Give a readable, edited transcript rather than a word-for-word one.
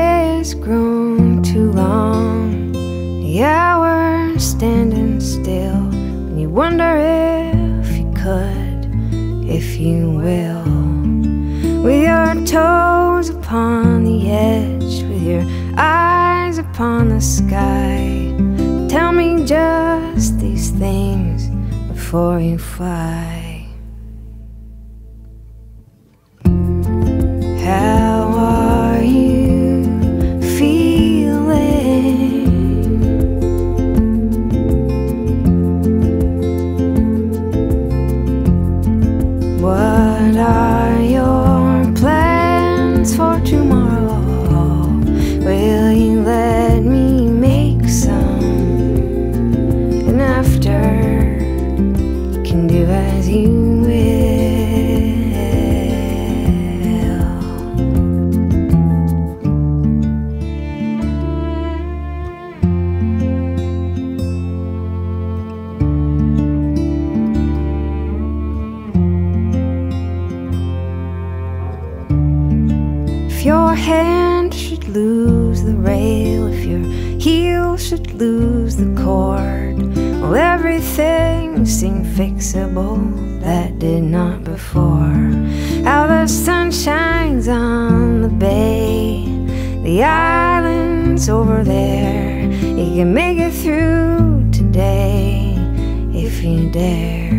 has grown too long. The hours standing still, and you wonder if you could, if you will. With your toes upon the edge, with your eyes upon the sky, tell me just these things before you fly. What are your plans for tomorrow? Will you let me make some? And after, you can do as you . If your hand should lose the rail, if your heel should lose the cord, well, everything seemed fixable that did not before. How the sun shines on the bay, the island's over there. You can make it through today if you dare.